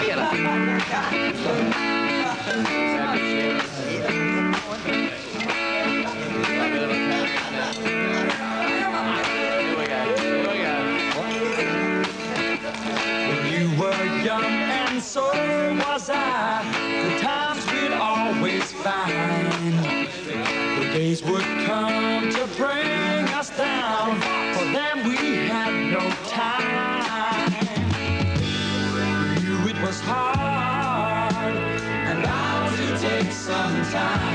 fiera. When you were young and so was I, the times we'd always find. The days would come to bring us down, for then we had no time. You knew it was hard, and now you take some time.